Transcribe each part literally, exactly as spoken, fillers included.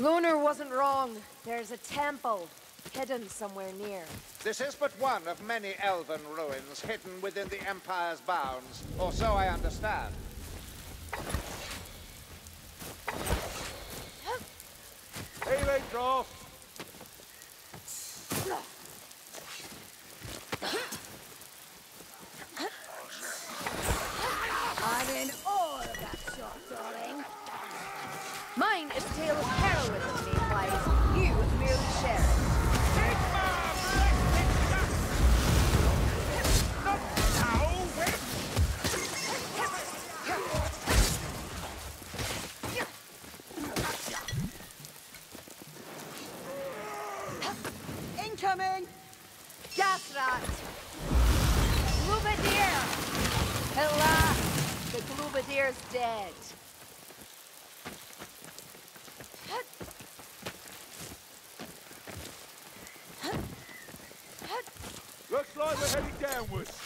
Lunar wasn't wrong. There's a temple hidden somewhere near. This is but one of many elven ruins hidden within the Empire's bounds, or so I understand. Hey, Lindorf! I'm in awe of that shot, darling. Mine is a tale of heroism being light. You merely share it. Sigmar, blessed not now, witch! Incoming! Gas rat! Glubadier! Alas, the Glubadier's dead. Looks like we're heading downwards.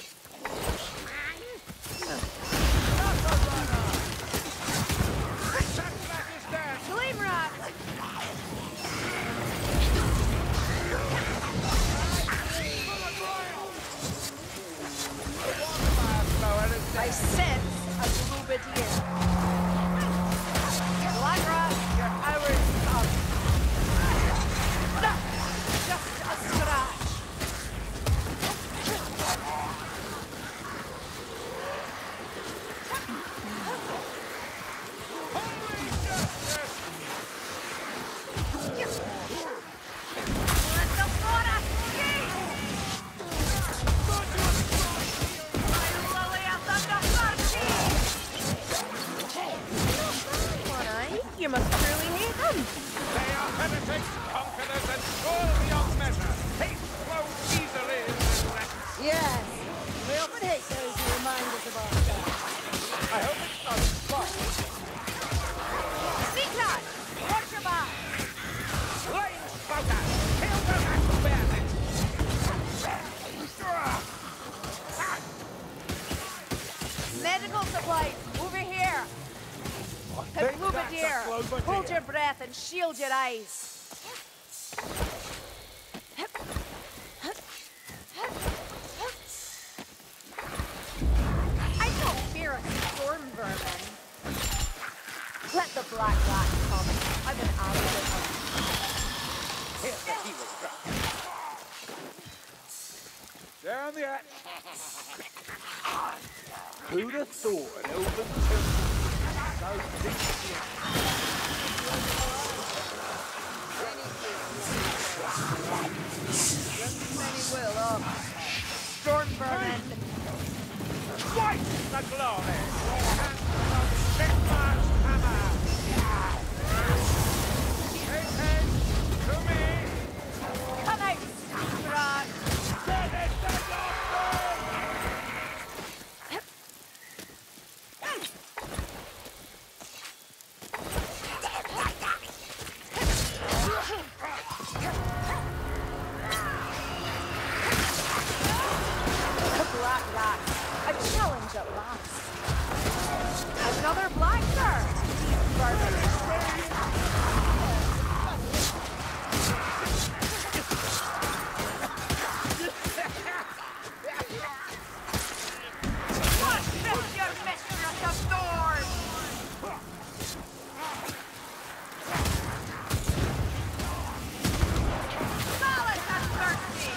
I sense a Glubadier. Hold your breath and shield your eyes. I don't fear a storm vermin. Let the black rat come. I'm an arrogant one. Here's the he was dropped. Down the axe. Who'd have thought an open temple so deep here? Will of Stormbird. Fight the glory! And from Sigmar's hammer! Take it to me! Come out, Sigmar! Get it to another black bird! What is your mistress of the storm? Solid uncertainty!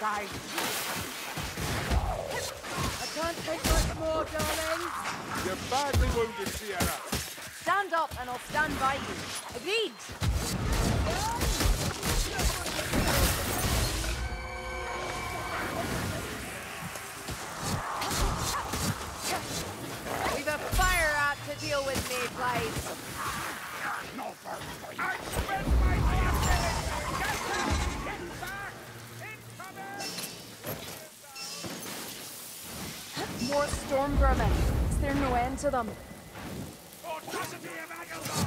I can't take much more, darling. You're badly wounded, Sierra. Stand up and I'll stand by you. Agreed. We've a fire out to deal with, Mayflies. No further. I spent my time getting back. More storm vermin. Is there no end to them? Atrocity of Agalor!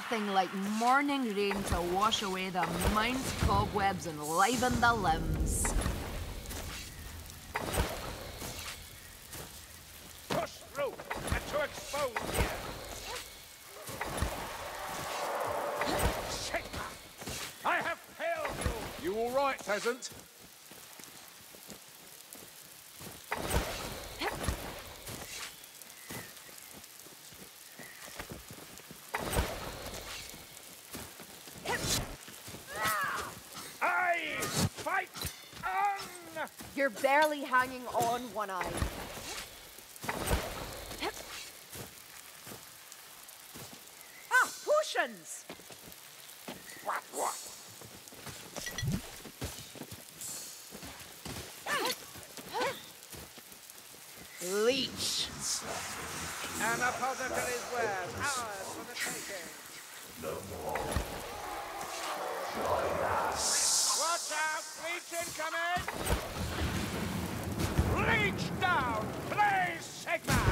nothing like morning rain to wash away the mind's cobwebs and liven the limbs. Push through and to expose here. Sigmar, I have failed you. You all right, peasant? You're barely hanging on one eye. Ah, potions! What, what? Leech. An apothecary's word, ours for the taking. No more. Join us. Watch out, leech incoming! Reach down! Play Sigmar!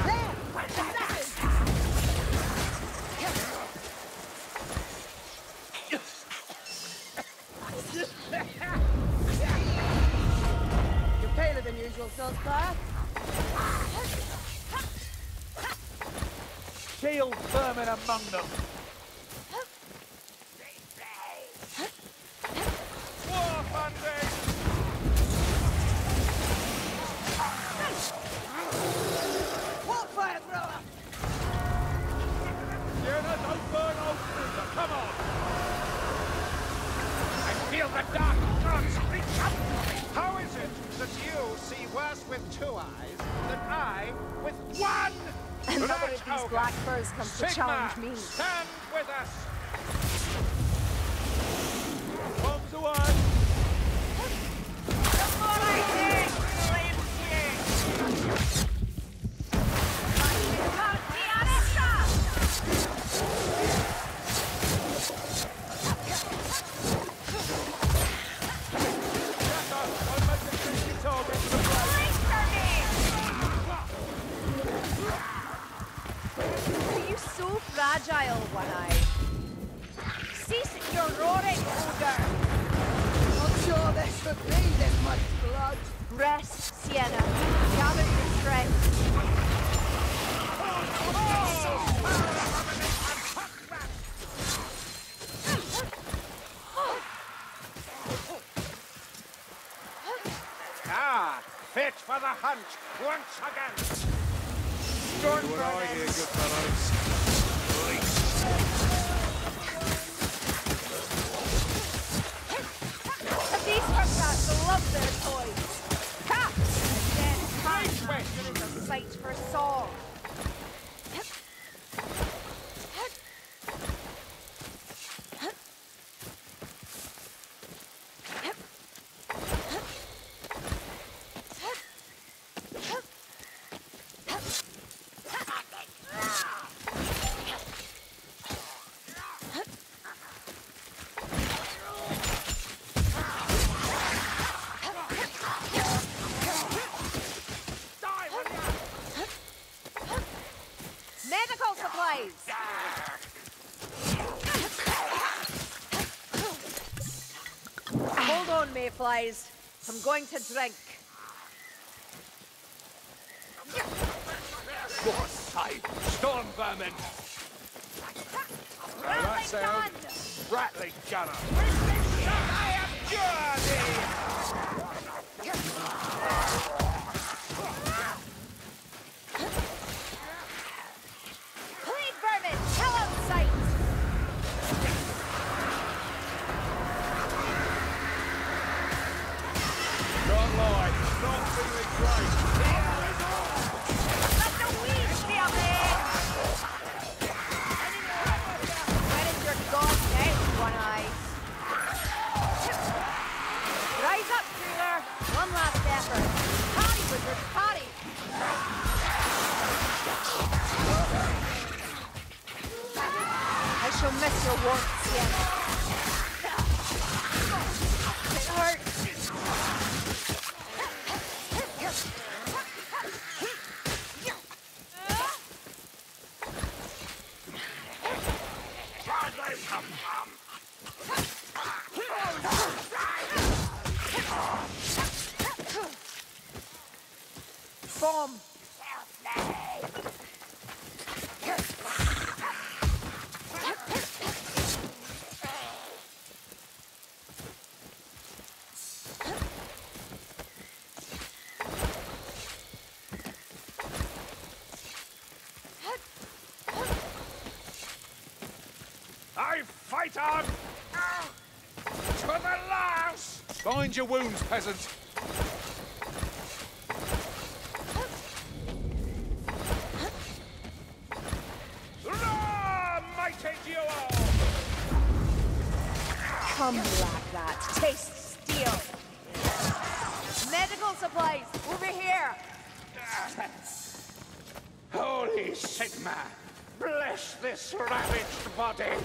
There! You're paler than usual, Solskjaer. Shield vermin among them! War funding! Don't burn old Bruiser, come on! I feel the dark gods reach up for me! How is it that you see worse with two eyes than I with one? And none of these black furs comes Sigmar, to challenge me. Stand with us! Bombs away! Fragile one eye. Cease your roaring, ogre! Not sure this would be this much blood. Rest, Sienna. Gather your strength. Oh, oh, oh. Ah, fit for the hunt once again. Stormbride. Where are you, good fellows? Love their toys. Ha! Again, Sigmar is a sight for Saul. Hold on, mayflies. I'm going to drink. Your side, storm vermin. Rattling gun. Rattling gunner. I abjure thee. You'll miss your warmth, Sienna. It hurts. bomb! Help me! I fight on! Ah. To the last! Bind your wounds, peasant! Come like that. Taste steel. Medical supplies over here. Holy Sigmar, bless this ravaged body.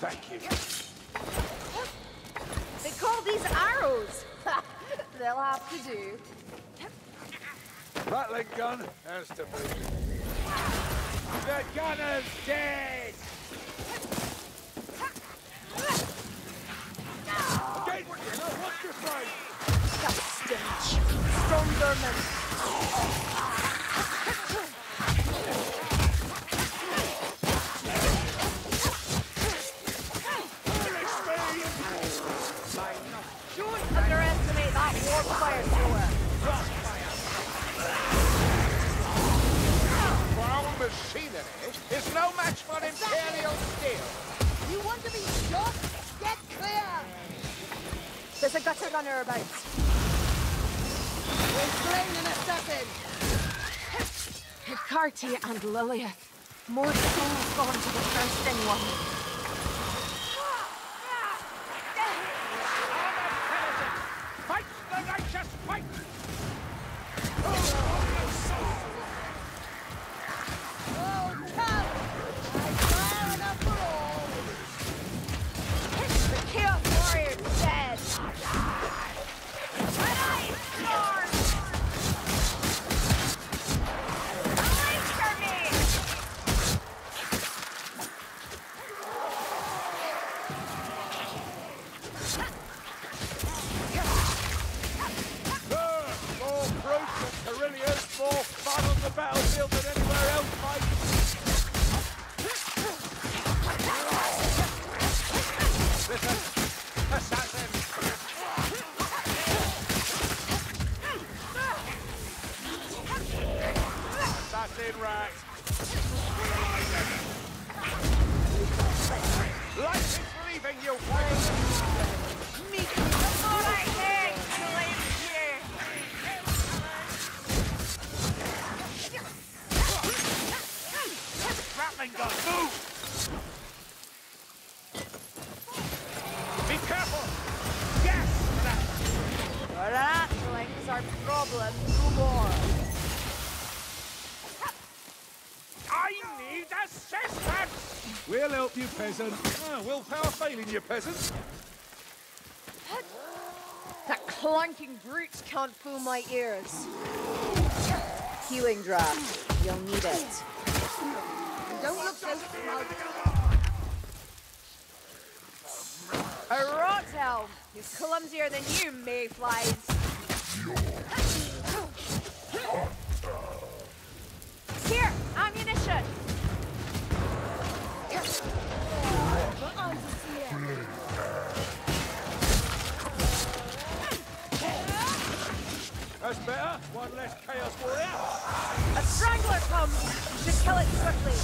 Thank you. They call these arrows. They'll have to do. Rattling gun has to boot. The gunner's dead. Dustage! Stormberman! Don't underestimate that warp fire thrower! For our machinery is no match for exactly. Imperial steel! You want to be shot? Get clear! There's a gutter runner about. We're slain an assassin. Hecarty and Lilith. More souls gone to the first in one. Fight the righteous fight! Oh, come! I fire enough for all. The chaos warriors dead. We'll help you, peasant. Oh, willpower failing you, peasant. That clanking brute can't fool my ears. Healing draft. You'll need it. Don't look so smug. A rot elf who's clumsier than you, mayflies. Here, ammunition. That's better. One less chaos warrior. A strangler comes. You should kill it swiftly.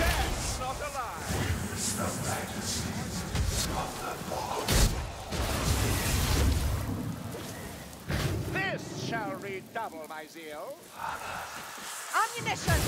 Dead, not alive. The majesties of the gods. This shall redouble my zeal. Ammunition.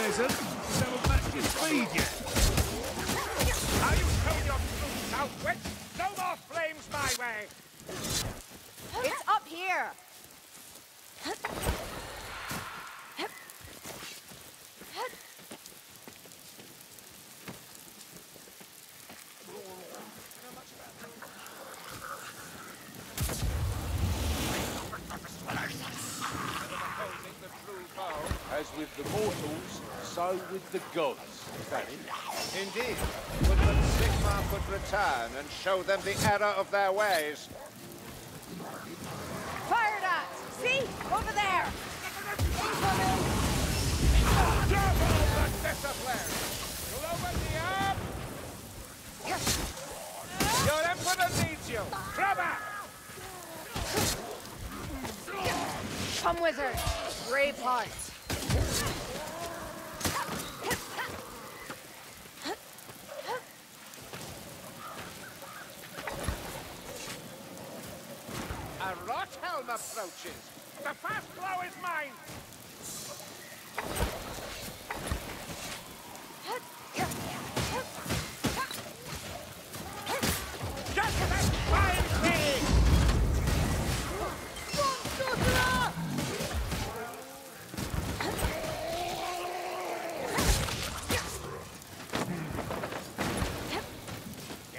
peasant. So back to speed yet. Are you showing your true outwit? No more flames my way. It's up here. As with the mortals, so with the gods. Indeed. Would that Sigmar would return and show them the error of their ways. Fired at! See? Over there! Your emperor needs you! Trouble! Come, wizard! Brave heart! A rot helm approaches. The first blow is mine. Just that fine thing.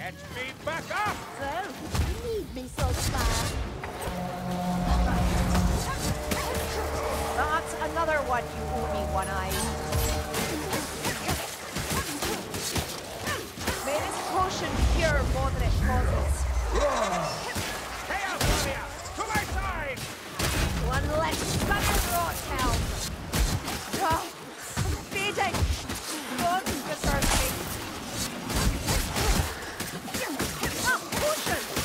Get me back up. So you need me so far. That's another one, you only one eye. May this potion cure more than it causes. Hey, Alvaria! To my side! One less fucking rot helm. Oh, I'm fading. God deserves me. A potion!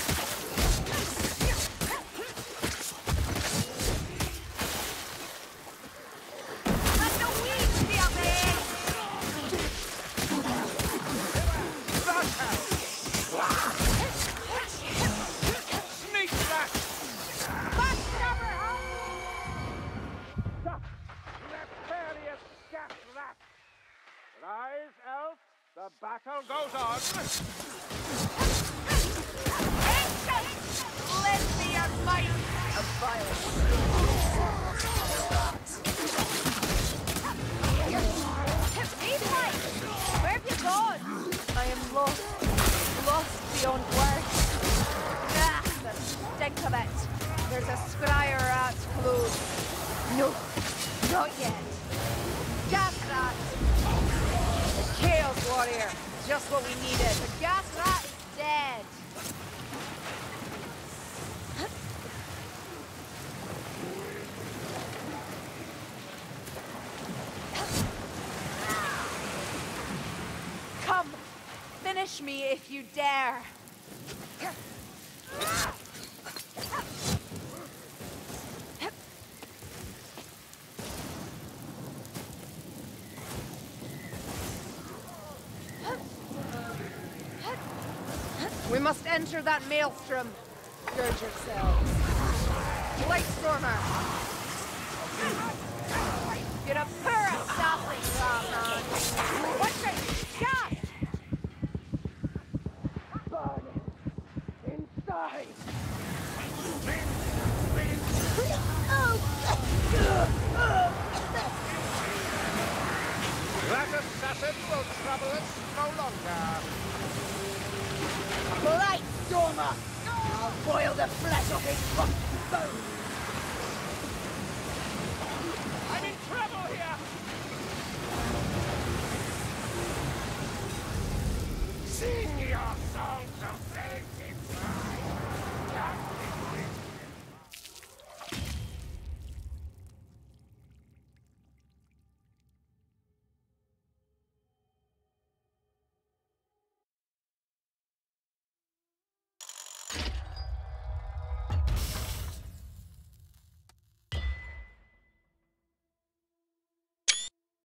Me if you dare. We must enter that maelstrom. Gird yourselves. Lightstormer. You're a poor assassin, Ramon. What's it? God! That assassin will trouble us no longer. Blight stormer! I'll boil the flesh off his bones.